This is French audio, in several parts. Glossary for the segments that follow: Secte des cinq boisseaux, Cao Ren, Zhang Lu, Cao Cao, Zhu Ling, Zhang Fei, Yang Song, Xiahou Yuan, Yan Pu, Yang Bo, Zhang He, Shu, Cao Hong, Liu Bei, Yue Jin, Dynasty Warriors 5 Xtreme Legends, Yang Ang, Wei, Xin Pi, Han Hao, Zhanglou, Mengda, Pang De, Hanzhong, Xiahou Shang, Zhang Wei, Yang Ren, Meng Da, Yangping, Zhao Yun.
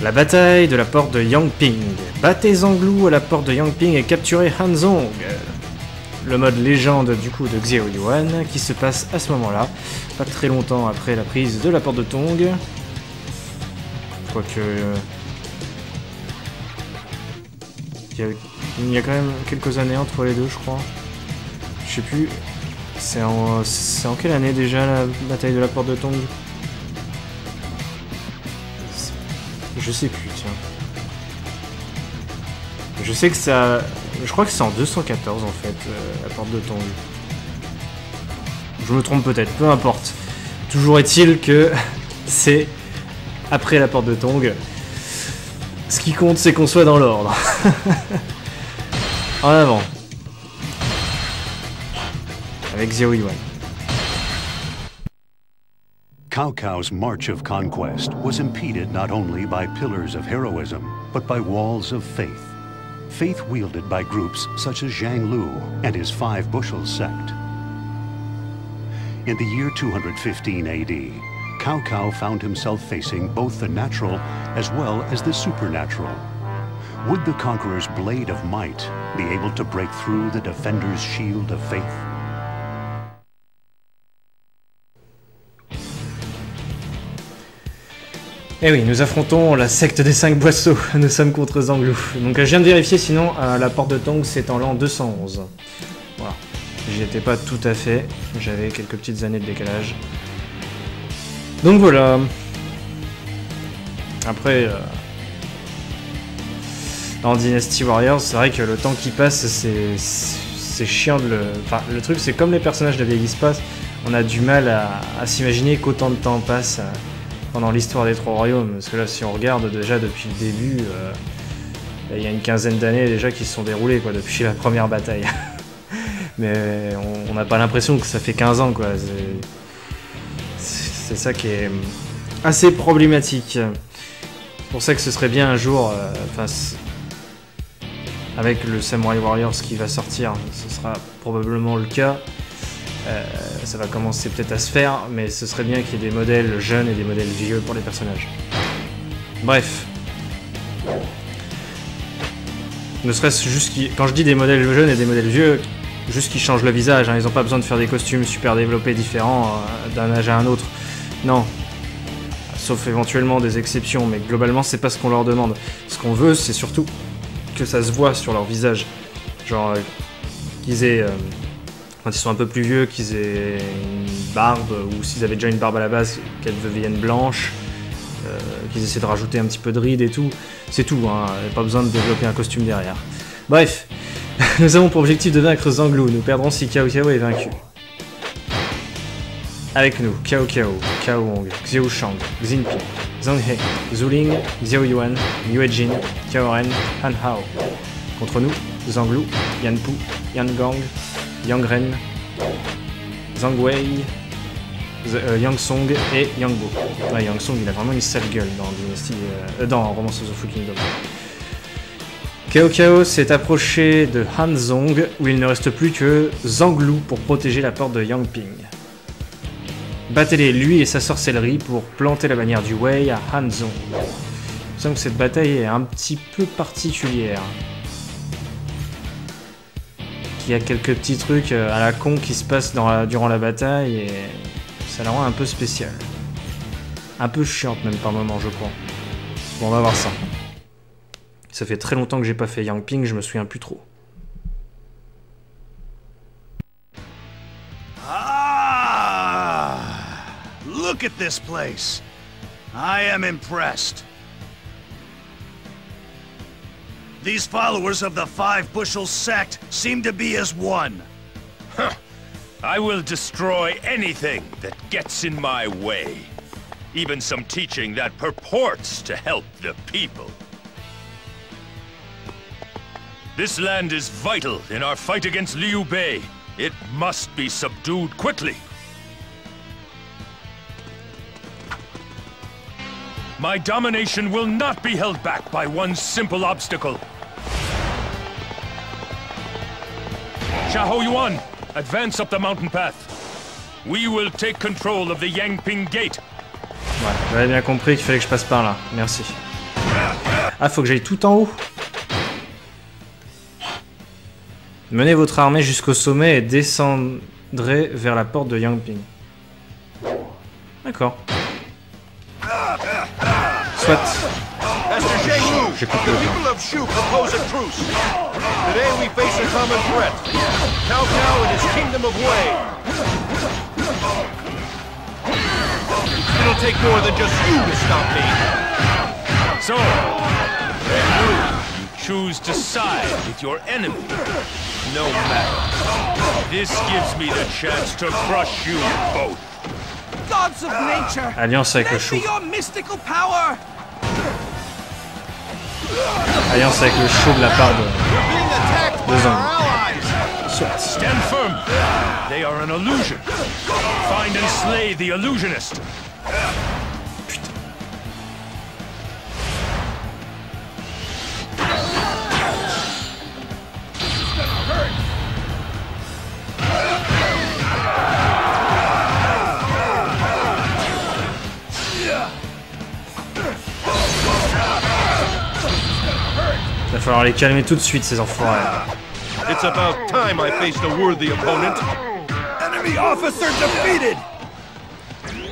La bataille de la porte de Yangping. Battez Zhanglou à la porte de Yangping et capturez Hanzhong. Le mode légende du coup de Xiahou Yuan qui se passe à ce moment-là, pas très longtemps après la prise de la porte de Tong. Quoique... Il y a quand même quelques années entre les deux, je crois. Je sais plus... C'est en quelle année déjà la bataille de la porte de Tong? Je sais plus, tiens. Je sais que ça... Je crois que c'est en 214, en fait, la porte de Tong. Je me trompe peut-être, peu importe. Toujours est-il que c'est après la porte de Tong. Ce qui compte, c'est qu'on soit dans l'ordre. En avant. Avec Xiahou Yuan. Cao Cao's march of conquest was impeded not only by pillars of heroism, but by walls of faith. Faith wielded by groups such as Zhang Lu and his Five Bushels sect. In the year 215 AD, Cao Cao found himself facing both the natural as well as the supernatural. Would the conqueror's blade of might be able to break through the defender's shield of faith? Eh oui, nous affrontons la secte des 5 boisseaux, nous sommes contre Zhanglou. Donc je viens de vérifier, sinon la porte de Tong c'est en l'an 211. Voilà, j'y étais pas tout à fait, j'avais quelques petites années de décalage. Donc voilà. Après, en Dynasty Warriors, c'est vrai que le temps qui passe c'est chiant de le... Enfin, le truc c'est comme les personnages ne vieillissent pas, on a du mal à s'imaginer qu'autant de temps passe... pendant l'histoire des trois royaumes, parce que là si on regarde déjà depuis le début, il y a une quinzaine d'années déjà qui se sont déroulées quoi, depuis la première bataille. Mais on n'a pas l'impression que ça fait 15 ans quoi, c'est ça qui est assez problématique. C'est pour ça que ce serait bien un jour, avec le Samurai Warriors qui va sortir, ce sera probablement le cas. Ça va commencer peut-être à se faire, mais ce serait bien qu'il y ait des modèles jeunes et des modèles vieux pour les personnages. Bref. Ne serait-ce juste qu'ils... Quand je dis des modèles jeunes et des modèles vieux, juste qu'ils changent le visage, hein. Ils n'ont pas besoin de faire des costumes super développés différents d'un âge à un autre. Non. Sauf éventuellement des exceptions, mais globalement c'est pas ce qu'on leur demande. Ce qu'on veut, c'est surtout que ça se voit sur leur visage. Genre, qu'ils aient... Quand ils sont un peu plus vieux, qu'ils aient une barbe, ou s'ils avaient déjà une barbe à la base, qu'elle devienne blanche, qu'ils essaient de rajouter un petit peu de rides et tout. C'est tout, hein, pas besoin de développer un costume derrière. Bref, nous avons pour objectif de vaincre Zhanglou, nous perdrons si Cao Cao est vaincu. Avec nous, Cao Cao, Cao Hong, Xiahou Shang, Xin Pi, Zhang He, Zhu Ling, Xiahou Yuan, Yue Jin, Cao Ren, Han Hao. Contre nous, Zhanglou, Yan Pu, Yang Ang, Yang Ren, Zhang Wei, Yang Song et Yang Bo. Ah, Yang Song, il a vraiment une sale gueule dans Dynasty, dans Romance of the Full Kingdom. Cao Cao s'est approché de Hanzhong où il ne reste plus que Zhanglou pour protéger la porte de Yangping. Battez-les, lui et sa sorcellerie, pour planter la bannière du Wei à Hanzhong. Il me semble que cette bataille est un petit peu particulière. Il y a quelques petits trucs à la con qui se passent durant la bataille et ça la rend un peu spéciale. Un peu chiante même par moment, je crois. Bon, on va voir ça. Ça fait très longtemps que j'ai pas fait Yangping, je me souviens plus trop. Ah! Look at this place. I am impressed. These followers of the Five Bushels sect seem to be as one. Huh. I will destroy anything that gets in my way. Even some teaching that purports to help the people. This land is vital in our fight against Liu Bei. It must be subdued quickly. My domination will not be held back by one simple obstacle. Xiahou Yuan, advance up the mountain path. We will take control of the Yangping Gate. Ouais, j'avais bien compris qu'il fallait que je passe par là. Merci. Ah, faut que j'aille tout en haut. Menez votre armée jusqu'au sommet et descendrez vers la porte de Yangping. D'accord. Soit. J'écoute le plan. No matter. This gives me the chance to crush you both. Gods of nature. Alliance avec le Shu. Alliance avec le Shu de la part de Zhang. Stand firm. They are an illusion. Find and slay the illusionist. Il va falloir les calmer tout de suite, ces enfoirés. It's about time I faced a worthy opponent. Enemy officer defeated.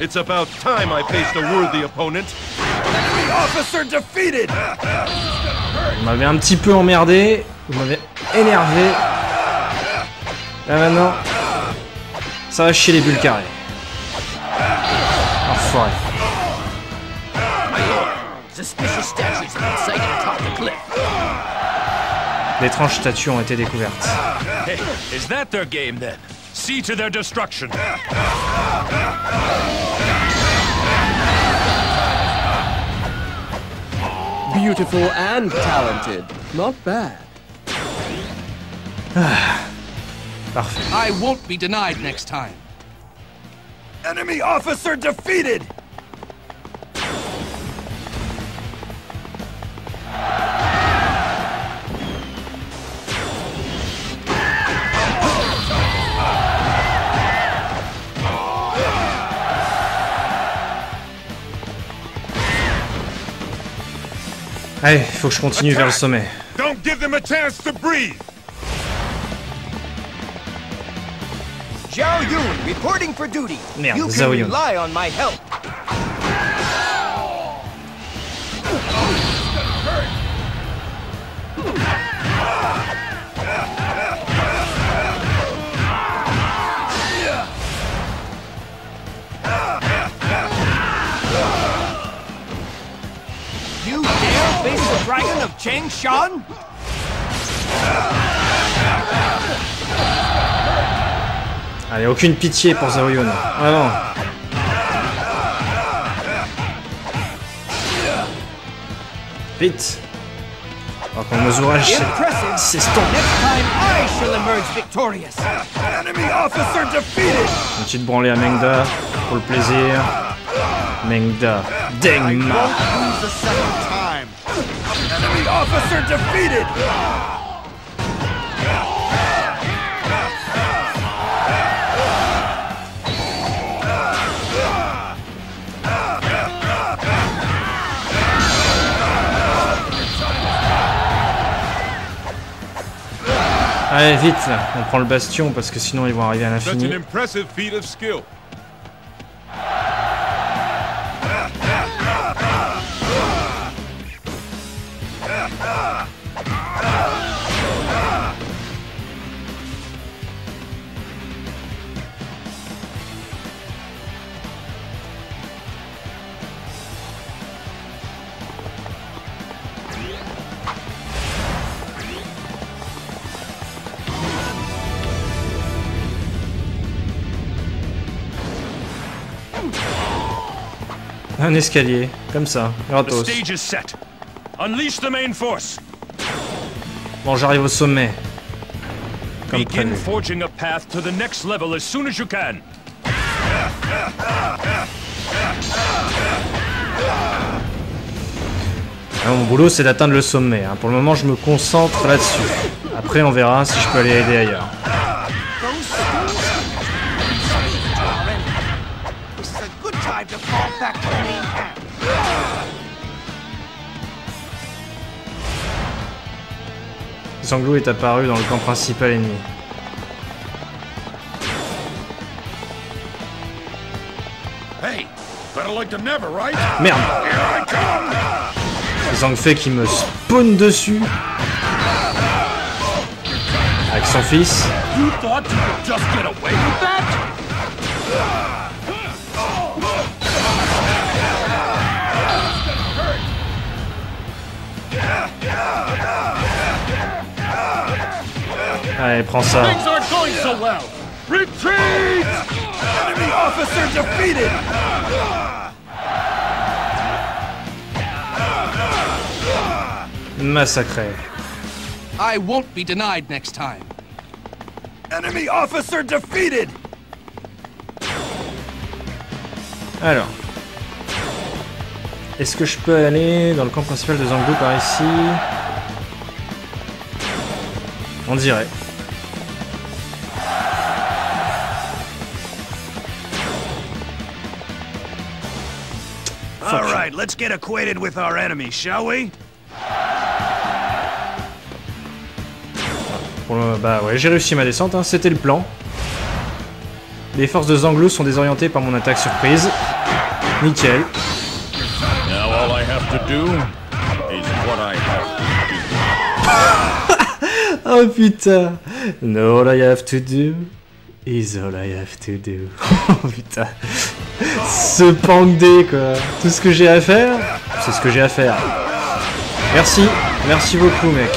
It's about time I faced a worthy opponent. Enemy officer defeated. Vous m'avez un petit peu emmerdé, vous m'avez énervé. Là maintenant, ça va chier les bulles carrées. Enfoiré. D'étranges statues ont été découvertes. Is that their game then? See to their destruction. Beautiful and talented. Not bad. Parfait. I won't be denied next time. Enemy officer defeated. Allez, faut que je continue vers le sommet. Don't give them a chance to breathe. Zhao Yun reporting for duty. Merde, you can rely on my help. Dragon of Changshan? Allez, aucune pitié pour Zhao Yun. Vraiment. Vite. Alors qu'on nous ourage, c'est stop. Une petite branlée à Mengda pour le plaisir. Mengda. Dengma. Enemy officer defeated. Allez vite là, on prend le bastion parce que sinon ils vont arriver à l'infini. Un escalier, comme ça, gratos. Bon, j'arrive au sommet. Comme prévu. Alors, mon boulot, c'est d'atteindre le sommet. Hein. Pour le moment, je me concentre là-dessus. Après, on verra si je peux aller aider ailleurs. Zhanglou est apparu dans le camp principal ennemi. Merde! Zhang Fei qui me spawn dessus avec son fils. Allez, prends ça. Massacré. I won't be denied next time. Enemy officer defeated. Alors, est-ce que je peux aller dans le camp principal de Zhanglou par ici? On dirait. All right, let's get acquainted with our enemy, shall we? Bah ouais, j'ai réussi ma descente, hein, c'était le plan. Les forces de Zhanglou sont désorientées par mon attaque surprise. Nickel. Oh putain. Now all I have to do is all I have to do. Oh putain. Ce Pang De, quoi. Tout ce que j'ai à faire, c'est ce que j'ai à faire. Merci. Merci beaucoup, mec.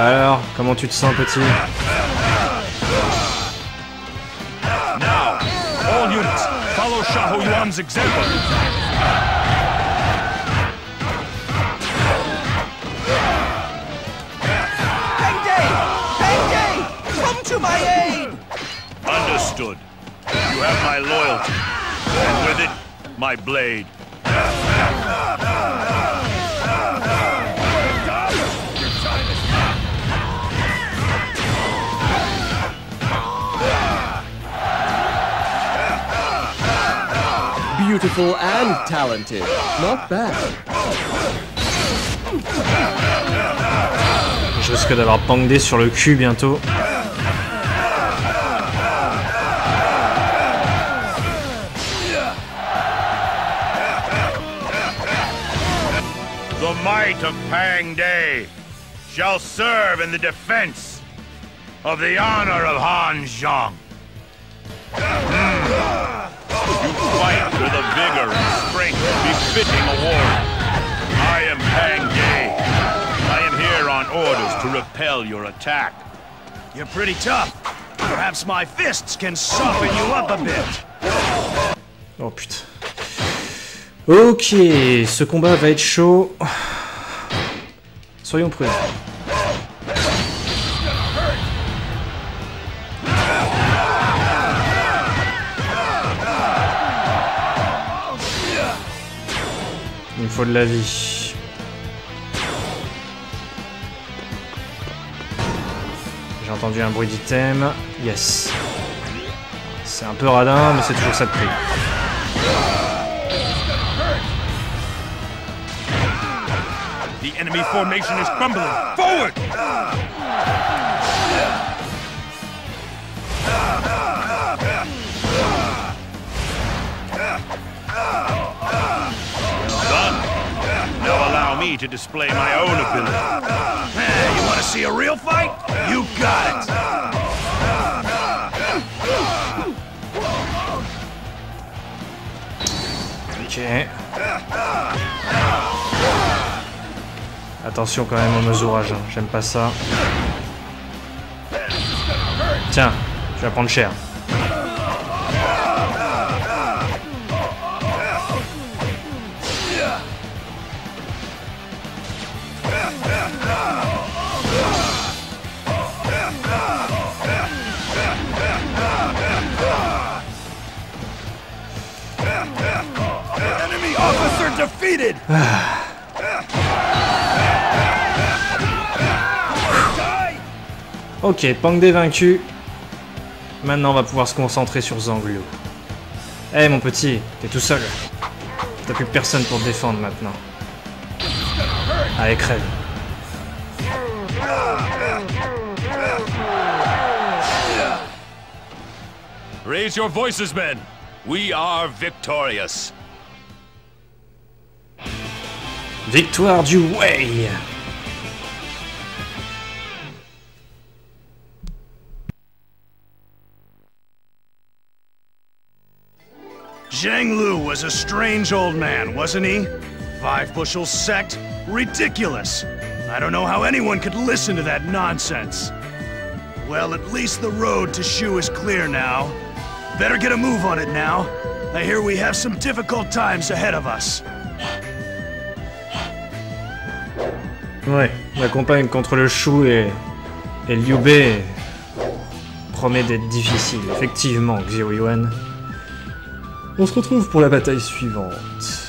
Alors, comment tu te sens, petit? Beautiful and talented. Not bad. Je risque d'avoir Pang De sur le cul bientôt. The might of Pang De shall serve in the defense of the honor of Hanzhong. Fight with a vigor and strength befitting a war. I am Pang De. I am here on orders to repel your attack. You're pretty tough. Perhaps my fists can soften you up a bit. Oh putain. Ok, ce combat va être chaud. Soyons prudents. Faut de la vie. J'ai entendu un bruit d'item. Yes. C'est un peu radin, mais c'est toujours ça de prix. The enemy formation is crumbling. Forward. To display my own ability. Hey, you want to see a real fight? You got it. Ok. Attention quand même aux mesurages, hein. J'aime pas ça. Tiens, tu vas prendre cher. Ok, Pang De vaincu. Maintenant, on va pouvoir se concentrer sur Zhanglou. Eh hey, mon petit, t'es tout seul. T'as plus personne pour te défendre maintenant. Allez, crève. Raise your voices, men. We are victorious. Victoire du Wei. Zhang Lu was a strange old man, wasn't he? 5-bushel sect? Ridiculous! I don't know how anyone could listen to that nonsense. Well, at least the road to Shu is clear now. Better get a move on it now. I hear we have some difficult times ahead of us. Ouais, la campagne contre le Shu et Liu Bei promet d'être difficile. Effectivement, Xiahou Yuan. On se retrouve pour la bataille suivante.